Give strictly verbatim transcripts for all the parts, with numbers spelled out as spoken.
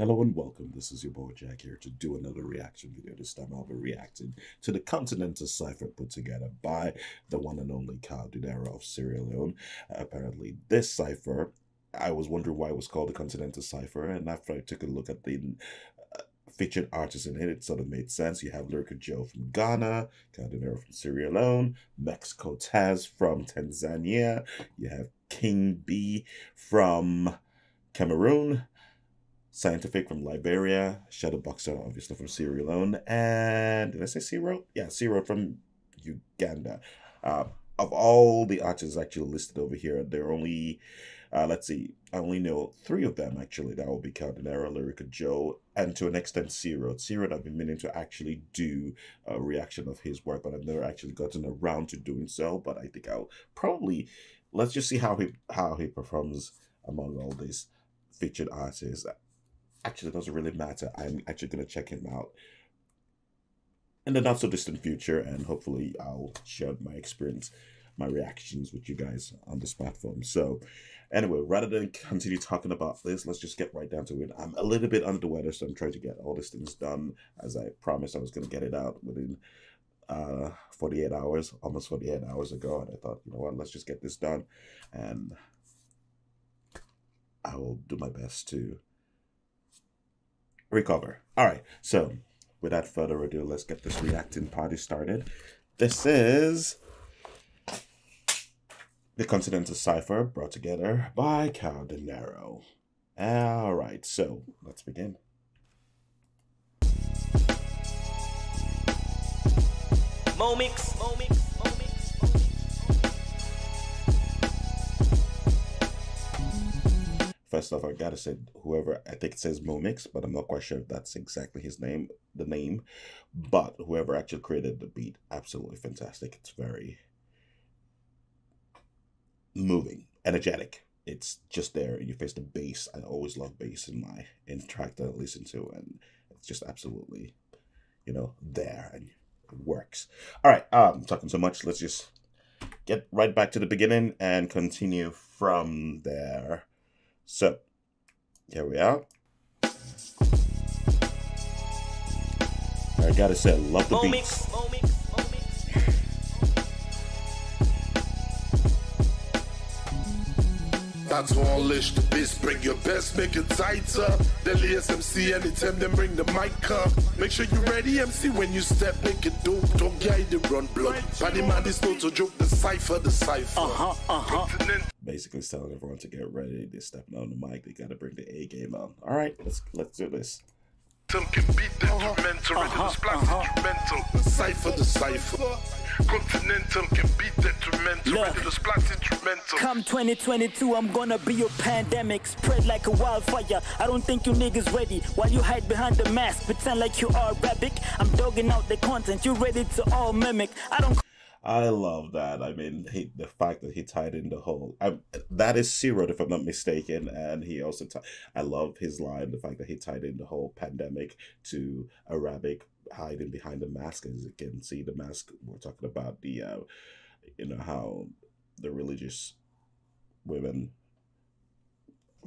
Hello and welcome, this is your boy Jack here to do another reaction video. This time I'll be reacting to the Continental Cypher put together by the one and only Kao Denero of Sierra Leone. Uh, apparently this Cypher, I was wondering why it was called the Continental Cypher, and after I took a look at the uh, featured artists in it, it sort of made sense. You have Lyrical Joe from Ghana, Kao Denero from Sierra Leone, Mex Cortez from Tanzania, you have King B from Cameroon, Scientific from Liberia, Shadow Boxxer obviously from Sierra Leone, and did I say C-Rod? Yeah, C-Rod from Uganda. Uh, of all the artists actually listed over here, there are only, uh, let's see, I only know three of them actually. That will be Kao Denero, Lyrical Joe, and to an extent C-Rod. C-Rod, I've been meaning to actually do a reaction of his work, but I've never actually gotten around to doing so. But I think I'll probably, let's just see how he how he performs among all these featured artists. Actually, it doesn't really matter. I'm actually going to check him out in the not-so-distant future, and hopefully I'll share my experience, my reactions with you guys on this platform. So, anyway, rather than continue talking about this, let's just get right down to it. I'm a little bit under the weather, so I'm trying to get all these things done. As I promised, I was going to get it out within uh, forty-eight hours, almost forty-eight hours ago, and I thought, you know what, let's just get this done, and I will do my best to recover. All right, so without further ado, let's get this reacting party started. This is the Continental Cypher brought together by Kao Denero. All right, so let's begin. Momix, Momix, Momix, Momix. First off, I gotta say, whoever, I think it says Momix, but I'm not quite sure if that's exactly his name, the name. But whoever actually created the beat, absolutely fantastic. It's very moving, energetic. It's just there in your face. The bass, I always love bass in my in track that I listen to, and it's just absolutely, you know, there and it works. All right, um, I'm talking so much. Let's just get right back to the beginning and continue from there. So here we are. I gotta say, I love the beats. Momix, Momix, that's all ish. The beats, bring your best, make it tighter. The latest M C, anytime them bring the mic up. Make sure you ready, M C, when you step, make it dope. Don't get the run blood. Paddy man, this no to joke, the cipher, the cipher. Uh huh, uh huh. Basically telling everyone to get ready. They're stepping on the mic. They gotta bring the A game on. All right, let's let's do this. Some can be detrimental. Rhythms blast instrumental. Cipher the cipher. Continental can be detrimental. Rhythms blast instrumental. Come twenty twenty-two, I'm gonna be your pandemic. Spread like a wildfire. I don't think you niggas ready. While you hide behind the mask, pretend like you are Arabic. I'm dogging out the content. You ready to all mimic? I don't. I love that. I mean, he, the fact that he tied in the whole, I, that is C-Rod if I'm not mistaken, and he also, I love his line, the fact that he tied in the whole pandemic to Arabic hiding behind the mask. As you can see, the mask, we're talking about the, uh, you know, how the religious women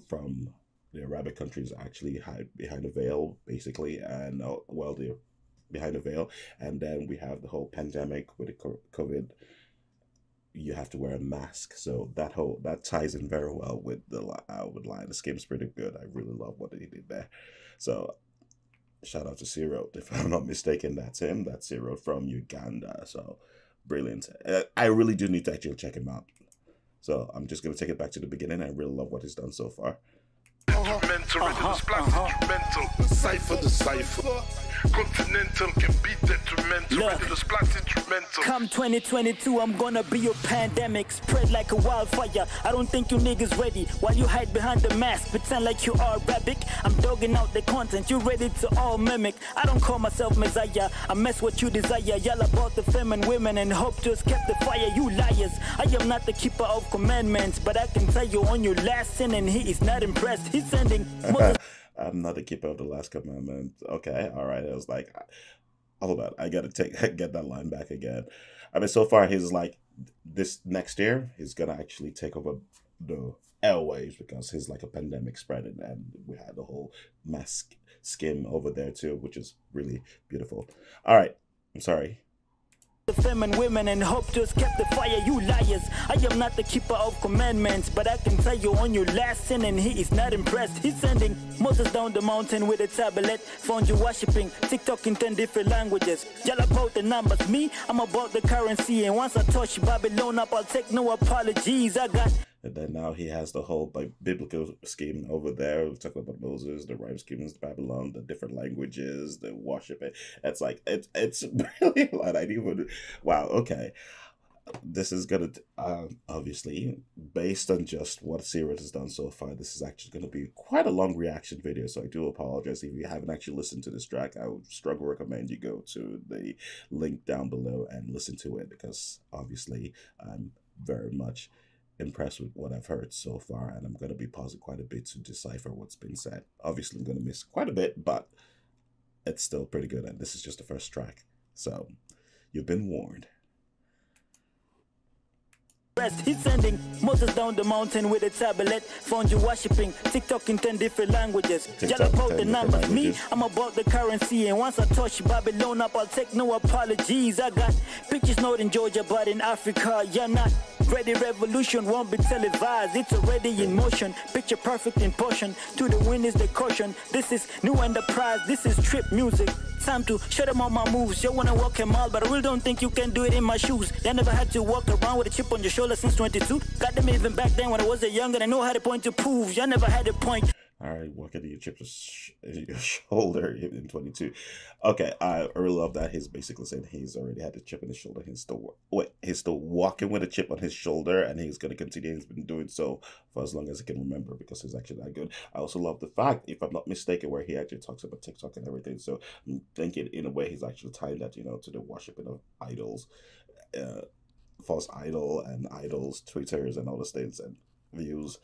from the Arabic countries actually hide behind a veil, basically, and uh, well, the behind the veil. And then we have the whole pandemic with the COVID, you have to wear a mask, so that whole that ties in very well with the uh, with line. This game's pretty good. I really love what he did there. So shout out to C-Rod if I'm not mistaken. That's him, that's C-Rod from Uganda. So brilliant. I really do need to actually check him out, so I'm just gonna take it back to the beginning. I really love what he's done so far. Instrumental, rhythms blast instrumental. Cipher the cipher. Continental can be detrimental. Rhythms blast instrumental. Come twenty twenty-two, I'm gonna be your pandemic. Spread like a wildfire. I don't think you niggas ready. While you hide behind the mask, pretend like you are Arabic. I'm dogging out the content. You ready to all mimic? I don't call myself Messiah. I mess what you desire. Y'all about the feminine women and hope to escape the fire. You liars. I am not the keeper of commandments, but I can tell you on your last sin, and he is not impressed. He's sending. I'm not the keeper of the last commandment. Okay, all right. I was like, hold on, I gotta take get that line back again. I mean, so far he's like, this next year he's gonna actually take over the airwaves because he's like a pandemic spreading, and we had the whole mask skim over there too, which is really beautiful. All right, I'm sorry. The feminine women and hope just kept the fire, you liars. I am not the keeper of commandments, but I can tell you on your last sin, and he is not impressed. He's sending Moses down the mountain with a tablet. Found you worshipping TikTok in ten different languages. Y'all about the numbers, me, I'm about the currency. And once I touch Babylon up, I'll take no apologies. I got. And then now he has the whole like, biblical scheme over there. We're talking about Moses, the rhyme schemes, Babylon, the different languages, the worship. It. It's like, it, it's really a lot. I didn't even, wow, okay. This is going to, um, obviously, based on just what C-Rod has done so far, this is actually going to be quite a long reaction video, so I do apologize. If you haven't actually listened to this track, I would strongly recommend you go to the link down below and listen to it, because obviously I'm very much impressed with what I've heard so far, and I'm going to be pausing quite a bit to decipher what's been said. Obviously, I'm going to miss quite a bit, but it's still pretty good, and this is just the first track, so you've been warned. He's sending Moses down the mountain with a tablet. Found you worshipping TikTok in ten different languages. Y'all about the numbers, me, I'm about the currency. And once I touch Babylon up, I'll take no apologies. I got pictures not in Georgia, but in Africa, you're not ready. Revolution won't be televised, it's already in motion. Picture perfect in portion, to the wind is the caution. This is new enterprise, this is trip music. Time to show them all my moves. You wanna walk a mile, but I really don't think you can do it in my shoes. I never had to walk around with a chip on your shoulder since twenty-two. Got them even back then when I was a young, and I know how to point to prove. You never had a point. All right, walking your chip on your shoulder in twenty-two. Okay, I really love that. He's basically saying he's already had a chip on his shoulder. He's still wait, he's still walking with a chip on his shoulder, and he's gonna continue. He's been doing so for as long as he can remember because he's actually that good. I also love the fact, if I'm not mistaken, where he actually talks about TikTok and everything. So I'm thinking in a way he's actually tying that, you know, to the worshiping of idols, uh, false idol and idols, Twitters and all those things and views.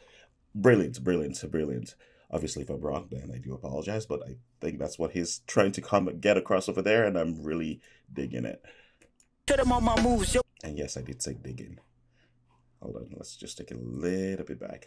Brilliant, brilliant, brilliant. Obviously, if I'm wrong, then I do apologize, but I think that's what he's trying to come and get across over there, and I'm really digging it. And yes, I did say digging. Hold on, let's just take a little bit back.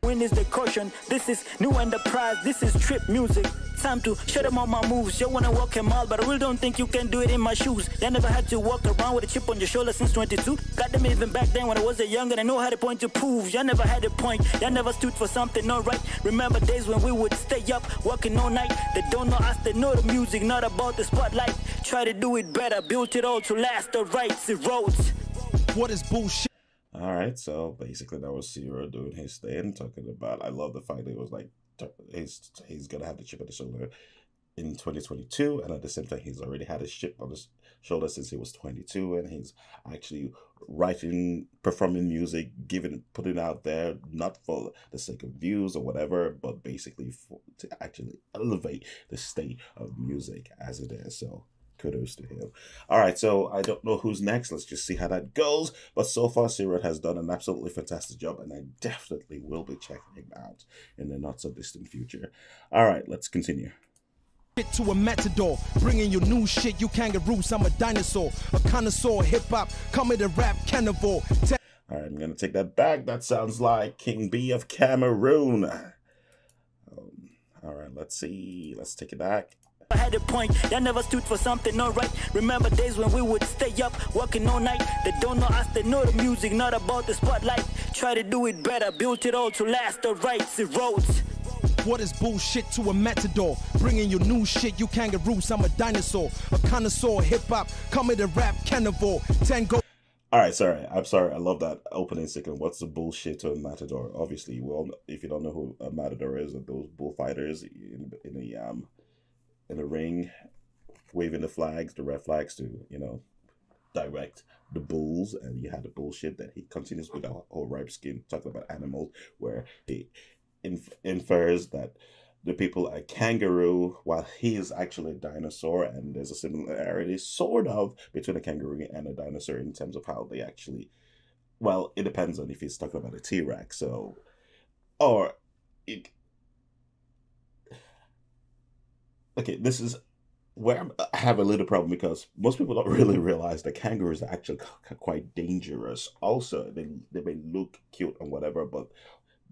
When is the caution? This is new enterprise, this is trip music. Time to show them all my moves. You wanna walk a mile, but I really don't think you can do it in my shoes. I never had to walk around with a chip on your shoulder since twenty-two. Got them even back then when I was a young, and I know how to point to prove. Y'all never had a point, y'all never stood for something, all right. Remember days when we would stay up, working all night. They don't know us, they know the music, not about the spotlight. Try to do it better, built it all to last, all right, Cirol. What is bullshit? All right, so basically that was C-Rod doing his thing, talking about, I love the fact that it was like, he's, he's going to have the chip on his shoulder in twenty twenty-two, and at the same time, he's already had a chip on his shoulder since he was twenty-two, and he's actually writing, performing music, giving, putting out there, not for the sake of views or whatever, but basically for, to actually elevate the state of music as it is, so kudos to him. All right, so I don't know who's next. Let's just see how that goes. But so far, C-Rod has done an absolutely fantastic job, and I definitely will be checking him out in the not-so-distant future. All right, let's continue. To a matador, bringing you new shit, you kangaroos. I'm a dinosaur, a connoisseur, hip-hop, coming to rap, carnivore. All right, I'm going to take that back. That sounds like King B of Cameroon. Um, all right, let's see. Let's take it back. I had a point, y'all never stood for something, all right. Remember days when we would stay up, working all night. They don't know us, they know the music, not about the spotlight. Try to do it better, built it all to last, all right, Cirol. What is bullshit to a matador? Bringing you new shit, you kangaroos, I'm a dinosaur. A connoisseur, hip-hop, coming to rap, carnivore, tango. All right, sorry, I'm sorry, I love that opening second. What's the bullshit to a matador? Obviously, well, if you don't know who a matador is, those bullfighters in, in the, um... in the ring, waving the flags, the red flags to, you know, direct the bulls. And you had the bullshit that he continues with our whole ripe skin, talking about animals, where he inf infers that the people are kangaroo while he is actually a dinosaur. And there's a similarity sort of between a kangaroo and a dinosaur in terms of how they actually, well, it depends on if he's talking about a T-Rex. So, or it, okay, this is where I have a little problem because most people don't really realize that kangaroos are actually quite dangerous. Also, they, they may look cute and whatever, but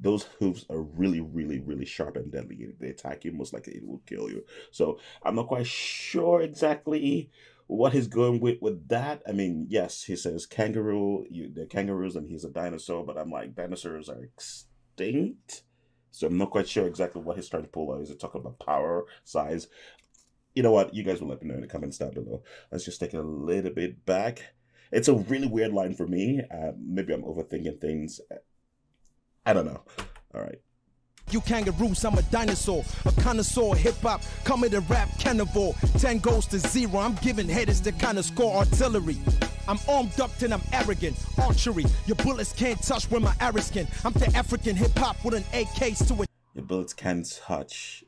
those hooves are really, really, really sharp and deadly. If they attack you, most likely it will kill you. So I'm not quite sure exactly what he's going with with that. I mean, yes, he says kangaroo, you, they're kangaroos and he's a dinosaur, but I'm like, dinosaurs are extinct? So I'm not quite sure exactly what he's trying to pull out. Is it talking about power, size? You know what? You guys will let me know in the comments down below. Let's just take it a little bit back. It's a really weird line for me. Uh, maybe I'm overthinking things. I don't know. All right. You kangaroos, I'm a dinosaur, a connoisseur, hip-hop, coming to rap, carnivore, ten goes to zero, I'm giving headers the kind of score artillery. I'm armed up and I'm arrogant, archery, your bullets can't touch where my arrows can, I'm the African hip-hop with an A Ks to it. Your bullets can touch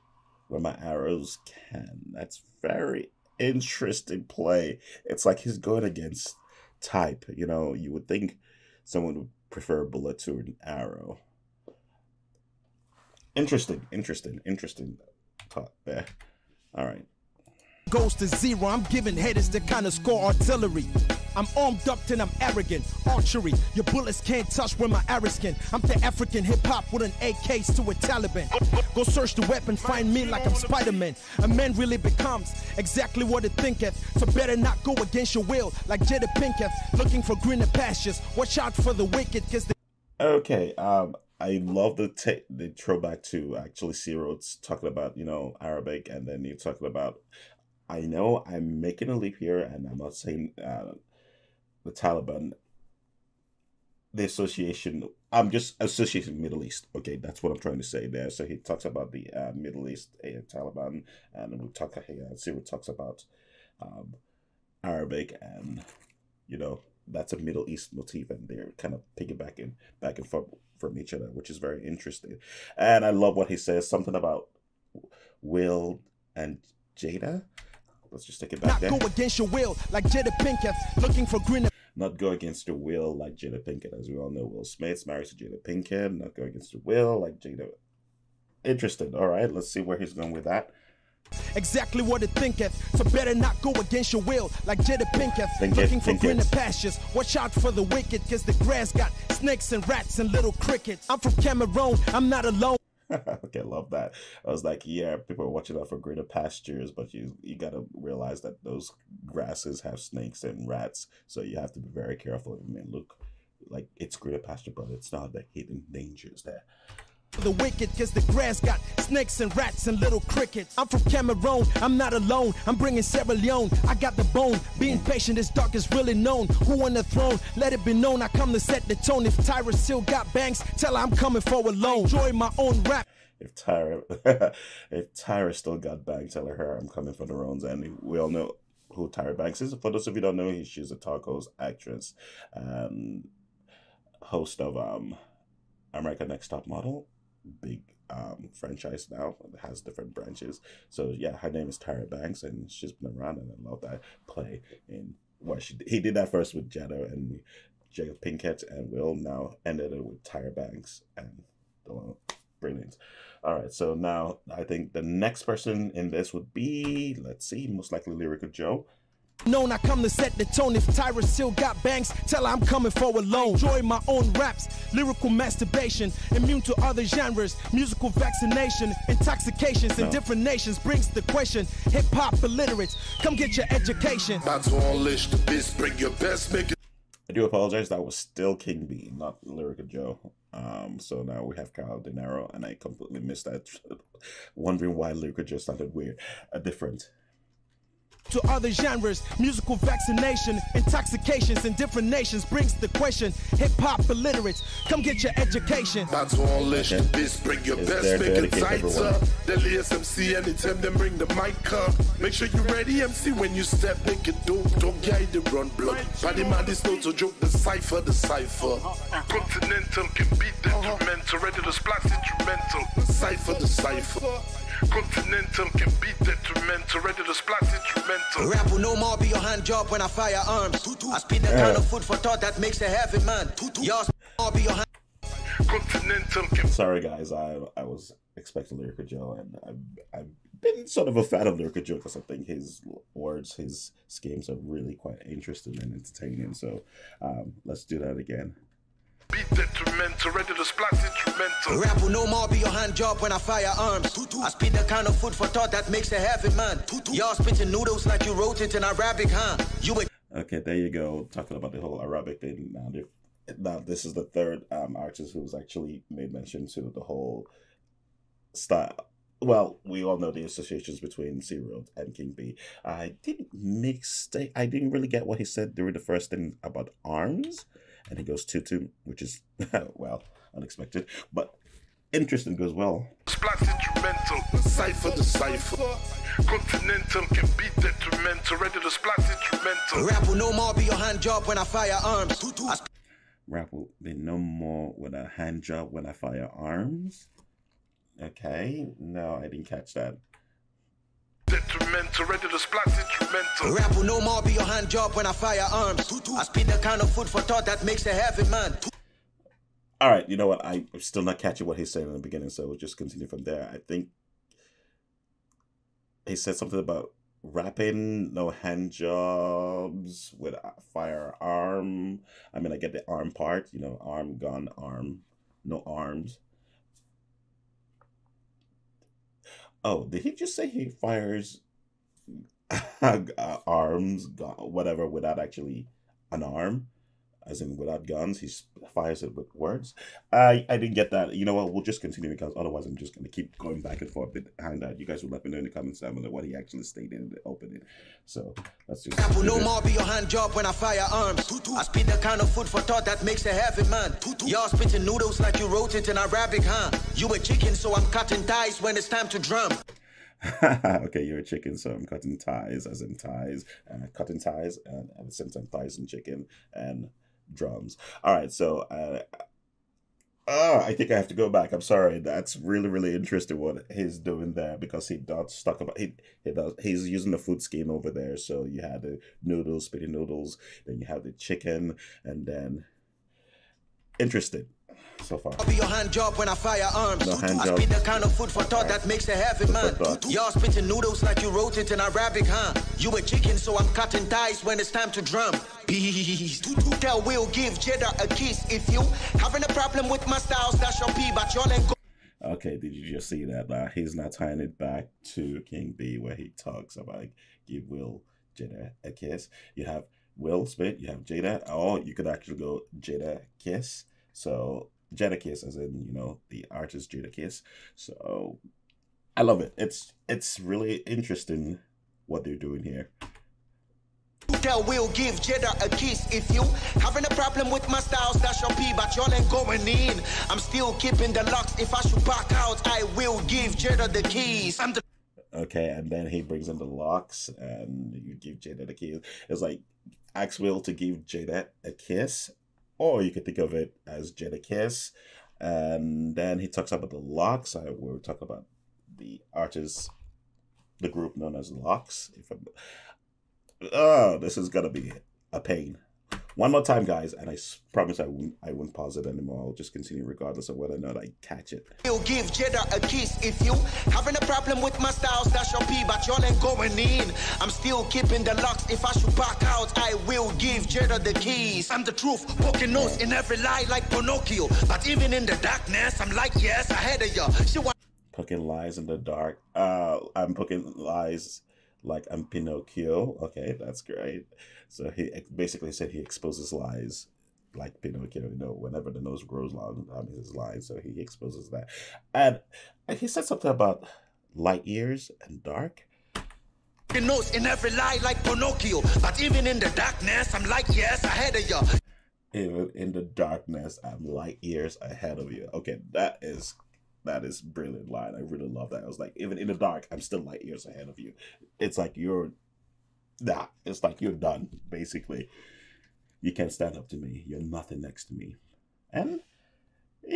where my arrows can. That's very interesting play. It's like he's going against type, you know, you would think someone would prefer a bullet to an arrow. Interesting, interesting, interesting thought there. All right. Goes to zero, I'm giving headers the kind of score artillery. I'm armed up and I'm arrogant, archery. Your bullets can't touch where my arrows can. I'm the African hip-hop with an A Ks to a Taliban. Go search the web and find me like I'm Spider-Man. A man really becomes exactly what it thinketh. So better not go against your will like Jada Pinkett. Looking for greener pastures. Watch out for the wicked because they... Okay, um... I love the the throwback to actually C-Rod talking about, you know, Arabic, and then you're talking about, I know I'm making a leap here and I'm not saying uh, the Taliban, the association, I'm just associating Middle East. Okay, that's what I'm trying to say there. So he talks about the uh, Middle East and Taliban, and we talk here, uh, C-Rod talks about um, Arabic and, you know, that's a Middle East motif, and they're kind of piggybacking back and forth from each other, which is very interesting. And I love what he says, something about Will and Jada. Let's just take it back there. Not go against your will like Jada Pinkett, looking for green. Not go against your will like Jada Pinkett. As we all know, Will Smith's married to Jada Pinkett. Not go against your will like Jada. Interesting. All right, let's see where he's going with that. Exactly what it thinketh, so better not go against your will like Jada Pinkett. Think looking it, for greener pastures. Watch out for the wicked, cause the grass got snakes and rats and little crickets. I'm from Cameroon, I'm not alone. Okay, love that. I was like, yeah, people are watching out for greener pastures, but you you gotta realize that those grasses have snakes and rats, so you have to be very careful. I mean, look, like it's greener pasture, but it's not, the hidden dangers there. The wicked, cause the grass got snakes and rats and little crickets. I'm from Cameroon, I'm not alone, I'm bringing Sierra Leone, I got the bone. Being patient is dark is really known. Who on the throne, let it be known, I come to set the tone. If Tyra still got banks, tell her I'm coming for a loan. Enjoy my own rap. If Tyra, if Tyra still got banks, tell her I'm coming for the loans. And we all know who Tyra Banks is. For those of you who don't know, she's a talk host, actress, um, host of um, America Next Top Model. Big um franchise now, it has different branches. So yeah, her name is Tyra Banks, and she's been around, and I love that play. And well, she he did that first with Jada and Jada Pinkett and Will, now ended it with Tyra Banks and Delano. Brilliant. All right, so now I think the next person in this would be, let's see, most likely Lyrical Joe. Known I come to set the tone. If Tyra still got banks, tell her I'm coming for a loan. Enjoy my own raps, lyrical masturbation, immune to other genres, musical vaccination, intoxications in no. different nations brings the question. Hip hop illiterates, come get your education. That's all lish to this, bring your best, make it. I do apologize, that was still King B, not Lyrical Joe. Um, so now we have Kao Denero, and I completely missed that. Wondering why Lyrical Joe sounded weird, uh, different. To other genres, musical vaccination, intoxications in different nations brings the question. Hip-hop illiterates, come get your education. That's all lish okay. to this, bring your is best, make it tighter. Up. Deadly S M C, anytime them bring the mic up. Make sure you're ready, M C, when you step, make it dope. Don't get the run blood. Body man is no to joke, the cipher, the cipher. Continental can beat the instrumental, ready to splash instrumental. The cipher, the cipher. Continental can beat detrimental, ready to splash instrumental. Rap will no more be your hand job when I fire arms. I spit that yeah. kind of food for thought that makes a heavy man. Y'all be your hand. Continental can. Sorry guys, I I was expecting Lyrical Joe, and I've I've been sort of a fan of Lyrical Joe because I think his words, his schemes are really quite interesting and entertaining. So um, let's do that again. beat detrimental, ready to splash instrumental. Rap will no more be your hand job when I fire arms. I spit the kind of food for thought that makes a heavy man. Y'all spitting noodles like you wrote it in Arabic, huh? You would. Okay, there you go. Talking about the whole Arabic thing now. Now this is the third um, artist who's actually made mention to the whole style. Well, we all know the associations between C-Rod and King B. I didn't mistake. I didn't really get what he said during the first thing about arms, and he goes tutu, which is well unexpected, but interesting goes well. Splash instrumental, cipher the cipher. Continental can be detrimental, ready to splash instrumental. Rap will no more be your hand job when I fire arms. Tutu. Rap will be no more with a hand job when I fire arms. Okay, no, I didn't catch that. Detrimental, ready to splash instrumental. Rap will no more be your hand job when I fire arms. Tutu. I spit the kind of food for thought that makes a heavy man. All right, you know what? I'm still not catching what he's saying in the beginning, so we'll just continue from there. I think he said something about rapping, no hand jobs with a firearm. I mean, I get the arm part, you know, arm, gun, arm, no arms. Oh, did he just say he fires arms, whatever, without actually an arm? As in without guns, he fires it with words. I, I didn't get that. You know what, we'll just continue because otherwise I'm just going to keep going back and forth behind that. You guys will let me know in the comments down below what he actually stated in the opening. So, let's just... Rap will no more be your hand job when I fire arms. Tutu. I spit the kind of food for thought that makes a heavy man. Y'all spitting noodles like you wrote it in Arabic, huh? You a chicken, so I'm cutting ties when it's time to drum. Okay, you're a chicken, so I'm cutting ties, as in ties, and uh, cutting ties, and at the same time thighs and chicken, and... drums. All right, so uh, uh, I think I have to go back. I'm sorry. That's really, really interesting what he's doing there because he does talk about he he does he's using the food scheme over there. So you had the noodles, spitty noodles, then you have the chicken, and then interesting so far. I'll be your hand job when I fire arms. No hand job. I spit the kind of food for thought that makes a heavy man. Y'all spitting noodles like you wrote it in Arabic, huh? You a chicken, so I'm cutting ties when it's time to drum. Peace. Tell Will give Jeddah a kiss. If you having a problem with my styles, that's your pee, but y'all ain't go. Okay, did you just see that? Nah, he's not tying it back to King B where he talks about give Will Jeddah a kiss. You have Will spit, you have Jeddah, or you could actually go Jeddah kiss. So Jeddah kiss, as in, you know, the artist Jeddah kiss. So I love it. It's it's really interesting what they're doing here. Tell Will give Jeddah a kiss. If you having a problem with my styles, that's your pee, but y'all ain't going in. I'm still keeping the locks. If I should back out, I will give Jeddah the keys. I'm the okay, and then he brings in the locks, and you give Jeddah the keys. It's like ask Will to give Jeddah a kiss, or you could think of it as Jeddah kiss. And then he talks about the locks. I will talk about the artists, the group known as Locks. If I'm oh, this is gonna be a pain. One more time, guys, and I promise I won't, I won't pause it anymore. I'll just continue regardless of whether or not I catch it. You'll give Jeddah a kiss. If you having a problem with my styles, that's your pee, but y'all ain't going in. I'm still keeping the locks. If I should back out, I will give Jeddah the keys. I'm the truth, poking nose in every lie like Pinocchio. But even in the darkness, I'm like, yes, ahead of ya. She wa- poking lies in the dark. Uh, I'm poking lies... like I'm Pinocchio. Okay, that's great. So he basically said he exposes lies like Pinocchio. You know, whenever the nose grows long, um, his lies. So he exposes that. And, and he said something about light years and dark. He knows in every lie like Pinocchio. But even in the darkness, I'm like, yes, ahead of you. Even in the darkness, I'm light years ahead of you. Okay, that is... that is brilliant line. I really love that. I was like, even in the dark, I'm still light years ahead of you. It's like you're, nah, it's like you're done, basically. You can't stand up to me. You're nothing next to me. And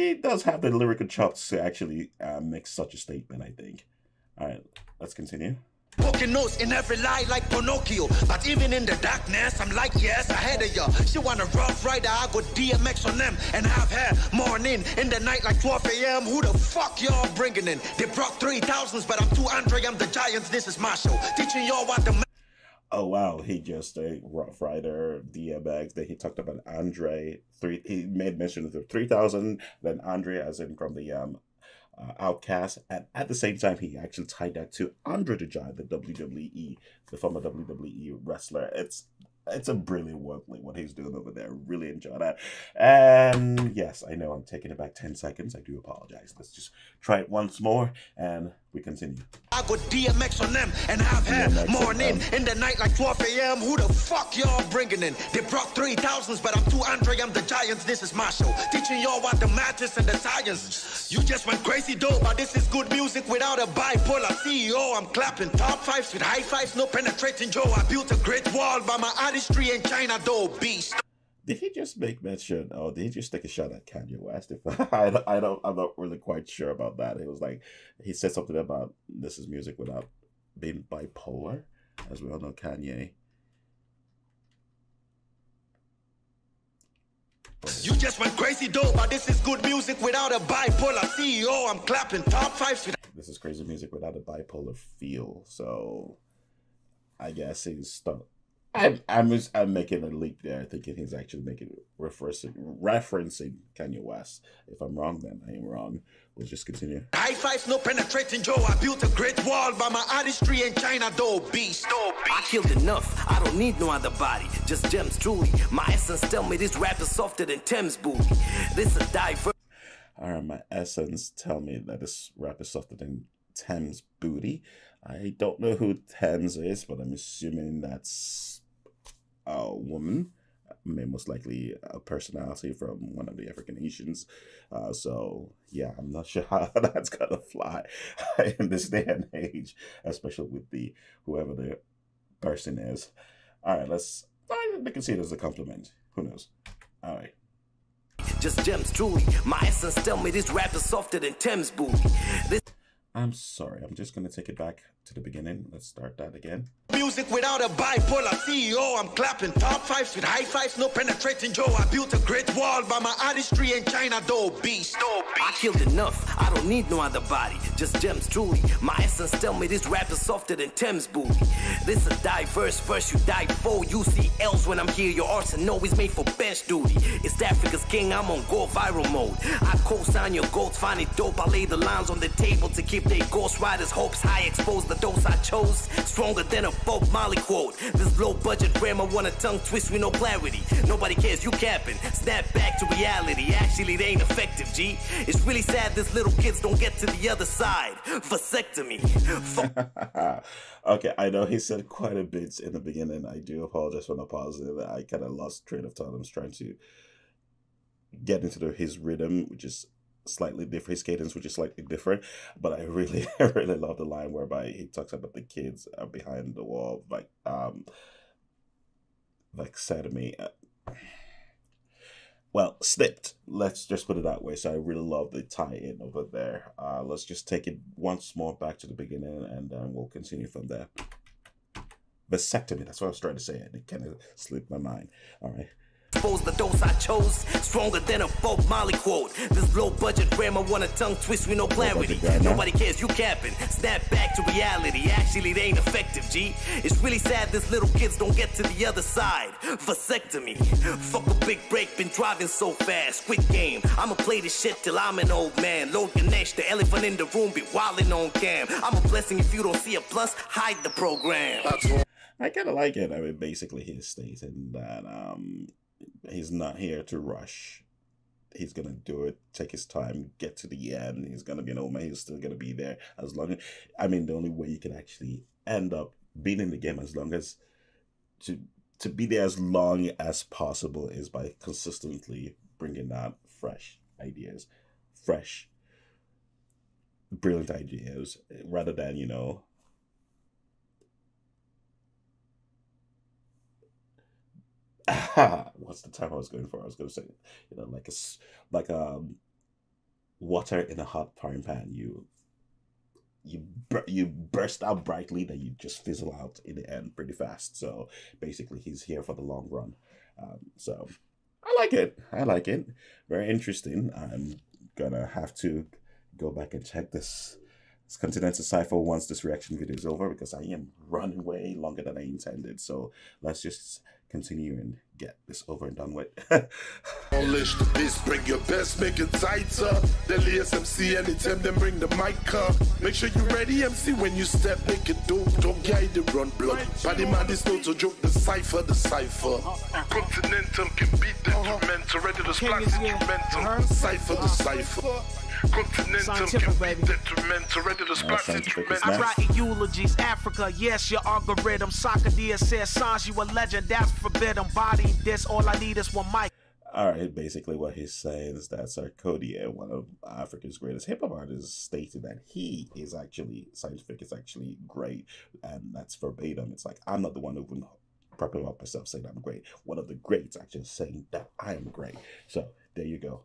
he does have the lyrical chops to actually uh, make such a statement, I think. All right, let's continue. Poking nose in every lie like Pinocchio. But even in the darkness, I'm like, yes, ahead of ya. She want a rough rider, I go D M X on them. And have her morning in the night like twelve A M Who the fuck y'all bringing in? They brought three thousands, but I'm two hundred. I'm the Giants, this is my show. Teaching y'all what the... oh wow, he just a Rough Rider, D M X. Then he talked about André three. He made mention of the three thousand. Then André, as in from the um, uh, Outkast, and at the same time he actually tied that to André the Giant, the W W E, the former W W E wrestler. It's It's a brilliant work, like what he's doing over there. Really enjoy that. And yes, I know I'm taking it back ten seconds. I do apologize. Let's just try it once more and we continue. I go D M X on them and I've had morning in the night like twelve a m Who the fuck y'all bringing in? They brought three thousands, but I'm too André. I'm the Giants. This is my show. Teaching y'all what the matches and the science. You just went crazy dope, but this is good music without a bipolar C E O. I'm clapping top fives with high fives. No penetrating Joe. I built a great wall by my artist. History in China, though, beast. Did he just make mention? Oh, did he just take a shot at Kanye West? If I, don't, I don't, I'm not really quite sure about that. It was like he said something about this is music without being bipolar, as we all know, Kanye. You just went crazy, though, but this is good music without a bipolar C E O. I'm clapping top fives. This is crazy music without a bipolar feel. So, I guess he's stuck. I'm, I'm, just, I'm making a leap there, thinking he's actually making referencing, referencing Kanye West. If I'm wrong, then I am wrong. We'll just continue. High fives, no penetrating Joe. I built a great wall by my artistry in China, though, beast. Though, beast. I killed enough. I don't need no other body. Just gems, truly. My essence tell me this rap is softer than Thames booty. This is diverse. All right, my essence tell me that this rap is softer than Thames booty. I don't know who Thames is, but I'm assuming that's a woman, I mean, most likely a personality from one of the African Asians. Uh, so yeah, I'm not sure how that's gonna fly in this day and age, especially with the whoever the person is. All right, let's. I can see it as a compliment. Who knows? All right. Just gems, truly. My essence tell me this rap is softer than Thames booty. This. I'm sorry, I'm just gonna take it back to the beginning. Let's start that again. Music without a bipolar C E O. I'm clapping top fives with high fives, no penetrating Joe. I built a great wall by my artistry in China, though, beast. Though, beast. I killed enough. I don't need no other body. Just gems, truly. My essence tell me this rap is softer than Thames booty. This is diverse. First you die for U C Ls when I'm here. Your arsenal is made for bench duty. It's Africa's king. I'm on go viral mode. I co-sign your goats. Find it dope. I lay the lines on the table to keep they ghost riders hopes high. Expose the dose I chose, stronger than a Bob Marley quote. This low budget grammar want a tongue twist with no clarity. Nobody cares, you capping. Snap back to reality. Actually it ain't effective, G. It's really sad this little kids don't get to the other side. Vasectomy. Okay, I know he said quite a bit in the beginning. I do apologize for the pause. I kind of lost train of thought. I'm trying to get into the, his rhythm, which is slightly different, his cadence, which is slightly different, but I really, really love the line whereby he talks about the kids are behind the wall, like, um, like said to me, uh, well, snipped, let's just put it that way. So I really love the tie-in over there. Uh, let's just take it once more back to the beginning and then we'll continue from there. Vasectomy, that's what I was trying to say, and it kind of slipped my mind. All right. Expose the dose I chose, stronger than a Bob Marley quote. This low budget grammar want a tongue twist with no clarity. Nobody cares, you capping. Snap back to reality. Actually, it ain't effective, G. It's really sad this little kids don't get to the other side. Vasectomy. Fuck a big break, been driving so fast. Quick game. I'ma play this shit till I'm an old man. Load Ganesh, the elephant in the room, be wildin' on cam. I'm a blessing if you don't see a plus, hide the program. I kinda like it. I mean, basically he's stating that um he's not here to rush. He's gonna do it, take his time, get to the end. He's gonna be an old man. He's still gonna be there as long as, I mean, the only way you can actually end up being in the game as long as to to be there as long as possible is by consistently bringing out fresh ideas, fresh, brilliant ideas, rather than, you know, what's the term I was going for? I was going to say, you know, like a, like a water in a hot frying pan. You, you, you burst out brightly, then you just fizzle out in the end pretty fast. So basically, he's here for the long run. Um, so I like it. I like it. Very interesting. I'm gonna have to go back and check this It's Continental Cypher once this reaction video is over, because I am running way longer than I intended. So let's just continue and get this over and done with. Unleash the beast, bring your best, make it tighter. The latest M C, anytime them bring the mic up. Make sure you ready, M C, when you step, make it dope. Don't guide the run block. Paddy man is no to joke, the cypher, the cypher. Continental can beat the instrumental, ready to splash instrumental. Cypher, the cypher. Continental can be detrimental, ready to splash instrumental. I write eulogies, Africa, yes, your algorithm. Sarkodie says, Sanji, you a legend, that's forbidden. Body, this, all I need is one mic. All right, basically what he's saying is that Sarkodie, one of Africa's greatest hip-hop artists, stated that he is actually, Scientific is actually great, and that's verbatim. It's like, I'm not the one who would properly about myself saying I'm great. One of the greats actually saying that I am great. So, there you go.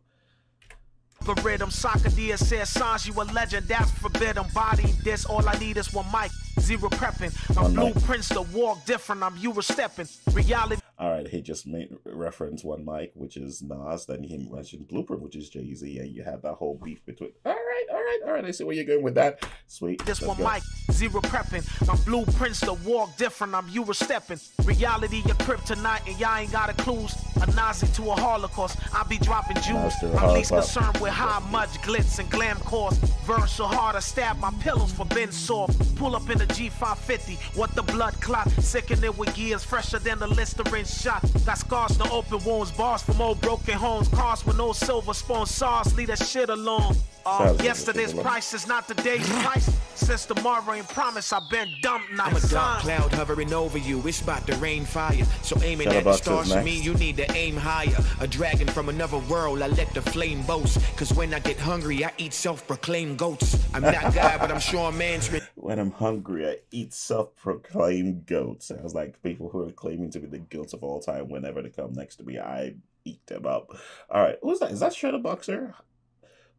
Algorithm, Sarkodie says, Sanji, you a legend, that's forbidden. Body, this, all I need is one mic. Zero prepping. My blueprints to walk different. I'm you were stepping. Reality. All right, he just made reference one mic, which is Nas. Then he mentioned Blueprint, which is Jay Z. And you have that whole beef between. All right, all right, all right. I see where you're going with that. Sweet. This one go. Mic, zero prepping. My blueprints to walk different. I'm you were stepping. Reality, your kryptonite, and y'all ain't got a clues. A Nazi to a Holocaust. I be dropping Jews. I'm least concerned with how much glitz and glam cause. Burn so hard I stab my pillows for Ben soft. Pull up in the G five fifty. What the blood clot? Sickening with gears, fresher than the Listerine. Shot. Got scars to open wounds, bars from old broken homes, cars with no silver spoon, sauce, leave that shit alone. Uh, yesterday's price is not today's price. Since tomorrow ain't promise, I've been dumped now. I'm a dark cloud hovering over you, it's about to rain fire. So aiming Shadow at the stars for me, you need to aim higher. A dragon from another world, I let the flame boast. Cause when I get hungry, I eat self-proclaimed goats. I'm not God, but I'm sure man's been. When I'm hungry, I eat self-proclaimed goats. Sounds like people who are claiming to be the goats of all time, whenever they come next to me, I eat them up. All right, who's that? Is that Shadow Boxxer?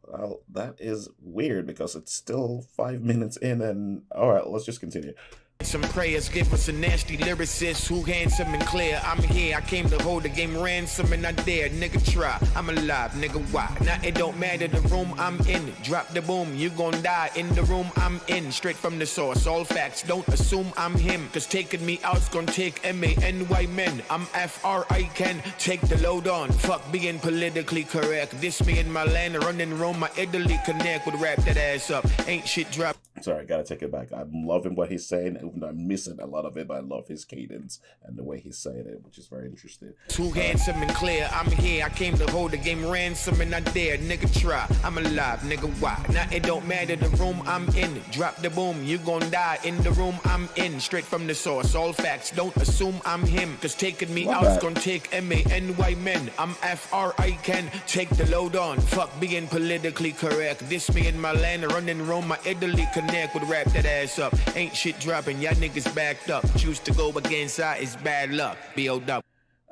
Well, that is weird because it's still five minutes in, and all right, let's just continue. Some prayers, give us a nasty lyricist who handsome and clear. I'm here, I came to hold the game ransom and I dare. Nigga try, I'm alive, nigga why? Now it don't matter the room I'm in. Drop the boom, you gon' die in the room I'm in. Straight from the source, all facts, don't assume I'm him. Cause taking me out's gon' take M A N Y men. I'm F R, I can take the load on. Fuck being politically correct. This me in my land, running Rome, my Italy connect. Would wrap that ass up, ain't shit drop. Sorry, gotta take it back. I'm loving what he's saying. I'm missing a lot of it, but I love his cadence and the way he's saying it, which is very interesting. Too handsome and clear, I'm here, I came to hold the game ransom and I dare. Nigga try, I'm alive, nigga why? Now it don't matter the room I'm in. Drop the boom, you gon' die in the room I'm in. Straight from the source, all facts, don't assume I'm him. Cause taking me out's gon' take M A N Y men. I'm F R, I can take the load on. Fuck being politically correct. This me in my land, running Rome, my Italy connect. Would wrap that ass up, ain't shit dropping. Y'all niggas backed up. Choose to go against I is bad luck. B O W.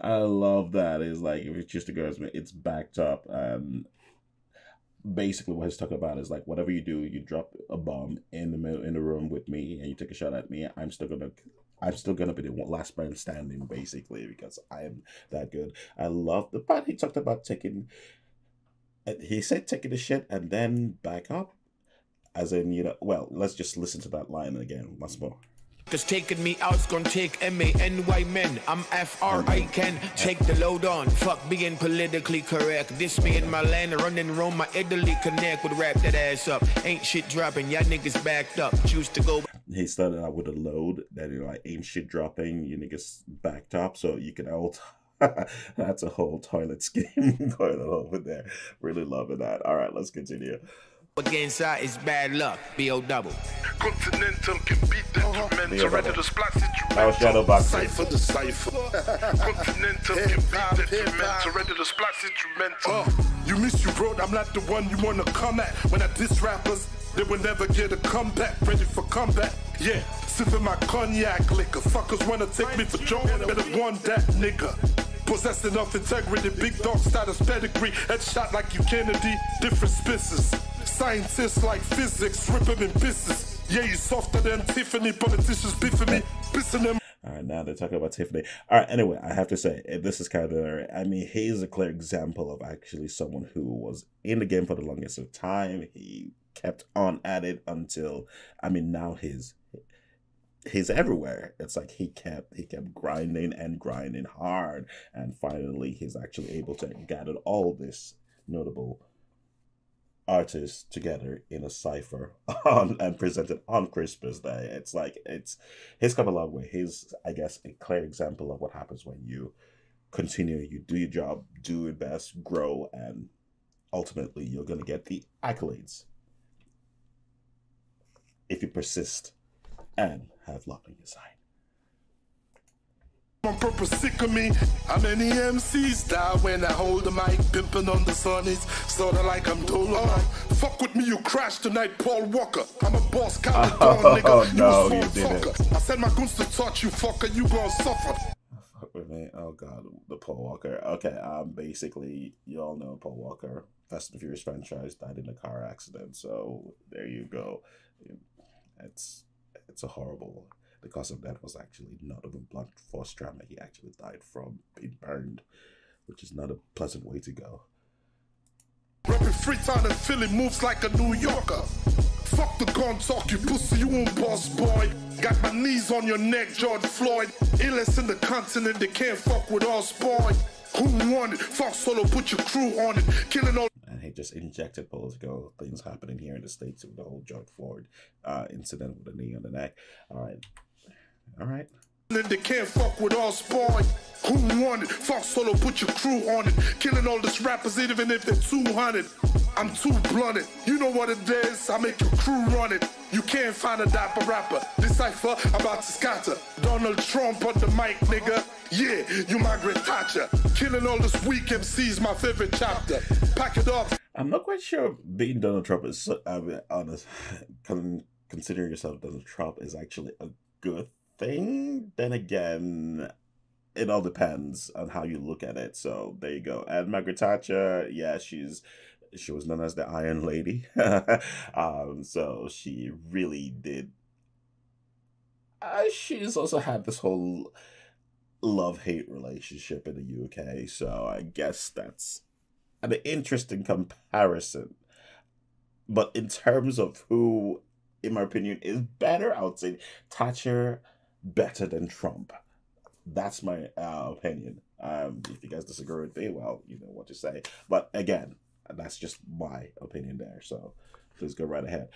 I love that. It's like, if you choose to go, it's backed up. Um, basically, what he's talking about is like, whatever you do, you drop a bomb in the middle in the room with me, and you take a shot at me. I'm still gonna, I'm still gonna be the last man standing, basically, because I'm that good. I love the part he talked about taking. He said taking the shit and then back up, as in, you know. Well, let's just listen to that line again once more. Cause taking me out's gonna take M A N Y men. I'm F R, I can take the load on. Fuck being politically correct. This me in my land, running Rome, my Italy connect. Would wrap that ass up, ain't shit dropping. Y'all niggas backed up, choose to go. He started out with a load, then you're like, ain't shit dropping, you niggas backed up. So you can all that's a whole toilet scheme going on over there. Really loving that. Alright, let's continue. Against I is bad luck. B O double. Continental can beat the instrumental, ready to splash instrumental. Cypher the cypher. Continental can beat the instrumental, ready to splash instrumental. You missed you road, I'm not the one you wanna come at. When I diss rappers, they will never get a comeback. Ready for comeback. Yeah, sipping my cognac liquor. Fuckers wanna take me for joke, better warn that nigga. Possess enough integrity, big dog status pedigree, headshot like you Kennedy, different spices. Scientists like physics, ripping in business. Yeah, you softer than Tiffany, politicians biffing me, pissing them. All right, now they're talking about Tiffany. All right, anyway, I have to say, this is kind of, I mean, he's a clear example of actually someone who was in the game for the longest of time. He kept on at it until, I mean, now his he's everywhere. It's like he kept he kept grinding and grinding hard, and finally he's actually able to gather all this notable artists together in a cipher on and presented on Christmas Day. It's like it's he's come a long way. He's, I guess, a clear example of what happens when you continue, you do your job, do your best, grow, and ultimately you're gonna get the accolades if you persist and have luck on your side. On purpose, sick of me. I'm an E M C's die when I hold the mic, pimping on the sunnies, sort of like I'm told. Oh, fuck with me, you crash tonight, Paul Walker. I'm a boss, kind of dog, nigga. No, you did it. I said my goons to touch you, fucker. You gonna suffer. Fuck with me. Oh god, the Paul Walker. Okay, um, basically, you all know Paul Walker. Fast and Furious franchise died in a car accident. So there you go. It's it's a horrible. The cause of that was actually not of a blunt force trauma. He actually died from being burned, which is not a pleasant way to go. Rapping Freetown and Philly moves like a New Yorker. Fuck the gun talk, you pussy, you won't boss, boy. Got my knees on your neck, George Floyd. Illness in the continent, they can't fuck with us, boy. Who won it? Fuck solo, put your crew on it. Killing all... And he just injected political things happening here in the States with the whole George Floyd uh, incident with the knee on the neck. All right. All right. They can't fuck with us, boy. Who won it? Fuck solo, put your crew on it. Killing all these rappers, even if they're two hundred. I'm too blunted. You know what it is. I make your crew run it. You can't find a dapper rapper. This cipher about to scatter. Donald Trump on the mic, nigga. Yeah, you Margaret Thatcher. Killing all this weak M C's, my favorite chapter. Pack it up. I'm not quite sure being Donald Trump is, so, I mean, honest, considering yourself Donald Trump is actually a good thing. Then again, it all depends on how you look at it. So there you go. And Margaret Thatcher, yeah, she's she was known as the Iron Lady. um, so she really did. Uh, she's also had this whole love-hate relationship in the U K. So I guess that's an interesting comparison. But in terms of who, in my opinion, is better, I would say Thatcher better than Trump. That's my uh, opinion. Um, if you guys disagree with me, well, you know what to say. But again, that's just my opinion there. So please go right ahead.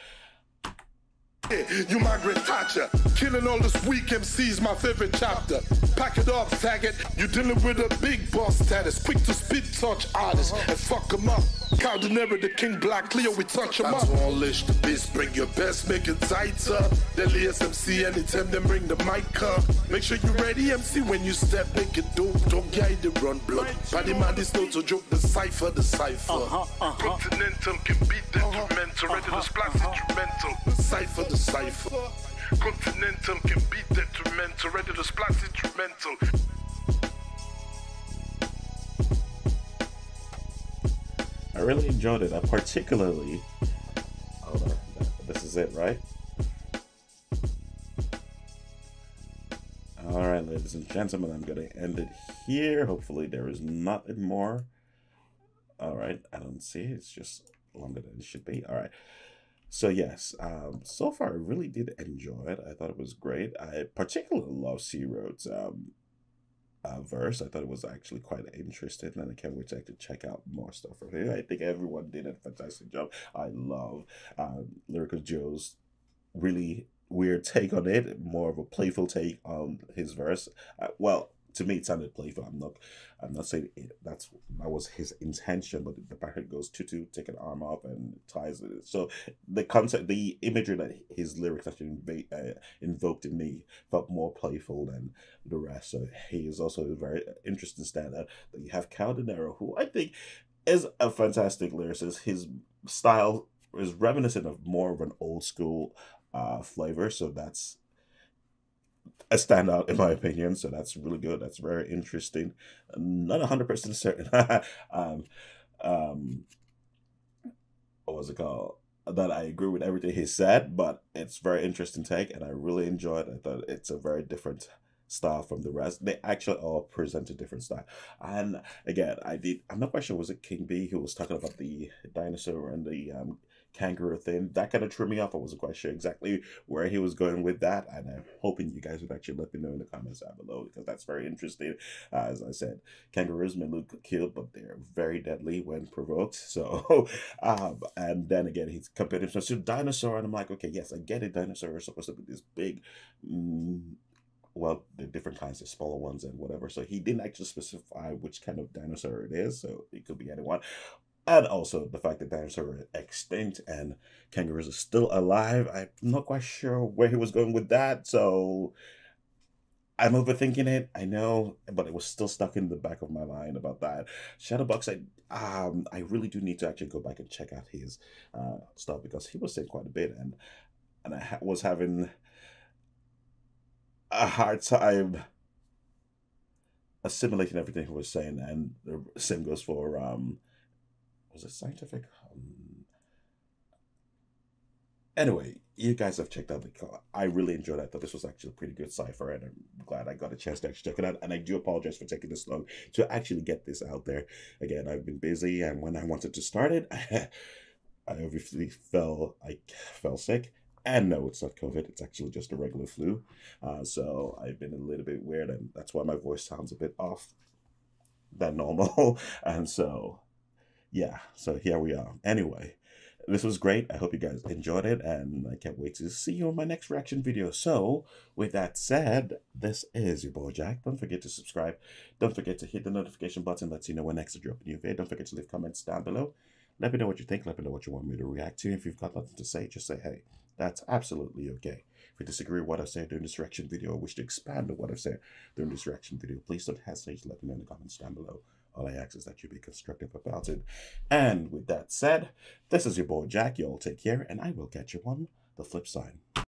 You Margaret Thatcher, killing all this weak M C's, my favorite chapter. Pack it up, faggot. You're dealing with a big boss status, quick to spit touch artists uh -huh. and fuck them up. Kao Denero, the King Black Cleo, we touch them up. To unleash the beast, bring your best, make it tighter. Deadliest M C, anytime them bring the mic up. Make sure you ready, M C, when you step, make it dope. Don't guide the run blood. Body man is no to joke, the cipher, the cipher. Uh -huh, uh -huh. Continental can beat the instrumental, ready to splash instrumental. The cipher, the cipher. Continental can beat detrimental, ready to splash instrumental. I really enjoyed it. I particularly, oh no, this is it, right? All right, ladies and gentlemen, I'm gonna end it here. Hopefully there is nothing more. All right, I don't see it. It's just longer than it should be. All right. So yes, um, so far I really did enjoy it. I thought it was great. I particularly love C-Rod's um, uh, verse. I thought it was actually quite interesting, and I can't wait to actually check out more stuff from here. I think everyone did a fantastic job. I love um, Lyrical Joe's really weird take on it, more of a playful take on his verse. Uh, well, to me, it sounded playful. I'm not, I'm not saying it, that's that was his intention, but the fact that goes tutu, take an arm off, and ties it. So the concept, the imagery that his lyrics actually inv uh, invoked in me felt more playful than the rest. So he is also a very interesting standout. That you have Kao Denero, who I think is a fantastic lyricist. His style is reminiscent of more of an old school uh, flavor. So that's a standout in my opinion, so that's really good. That's very interesting. I'm not one hundred percent certain um, um, what was it called? That I agree with everything he said, but it's very interesting take, and I really enjoyed it. I thought it's a very different style from the rest. They actually all present a different style. And again, I did, I'm not quite sure, was it King B who was talking about the dinosaur and the um, kangaroo thing. That kind of threw me off. I wasn't quite sure exactly where he was going with that, and I'm hoping you guys would actually let me know in the comments down below, because that's very interesting. Uh, as I said, kangaroos may look cute, but they're very deadly when provoked. So, um, and then again, he's compared himself to dinosaur, and I'm like, okay, yes, I get it. Dinosaurs are supposed to be this big. Mm, Well, the different kinds of smaller ones and whatever. So he didn't actually specify which kind of dinosaur it is. So it could be anyone. And also the fact that dinosaurs are extinct and kangaroos are still alive. I'm not quite sure where he was going with that. So I'm overthinking it, I know, but it was still stuck in the back of my mind about that. Shadow Boxxer, I, um, I really do need to actually go back and check out his uh, stuff, because he was saying quite a bit. And, and I ha was having a hard time assimilating everything he was saying, and the same goes for um was it Scientific? Um, anyway, you guys have checked out the call. I really enjoyed it. I thought this was actually a pretty good cipher, and I'm glad I got a chance to actually check it out. And I do apologize for taking this long to actually get this out there. Again, I've been busy, and when I wanted to start it, I obviously fell I fell sick. And no, it's not COVID. It's actually just a regular flu. Uh, so I've been a little bit weird, and that's why my voice sounds a bit off than normal. And so, yeah, so here we are. Anyway, this was great. I hope you guys enjoyed it, and I can't wait to see you in my next reaction video. So with that said, this is your boy Jack. Don't forget to subscribe. Don't forget to hit the notification button. Let's you know when next I drop a new video. Don't forget to leave comments down below. Let me know what you think. Let me know what you want me to react to. If you've got nothing to say, just say, hey, that's absolutely okay. If you disagree with what I've said during this reaction video, or wish to expand on what I've said during this reaction video, please don't hesitate to let me know in the comments down below. All I ask is that you be constructive about it. And with that said, this is your boy Jack. You all take care, and I will catch you on the flip side.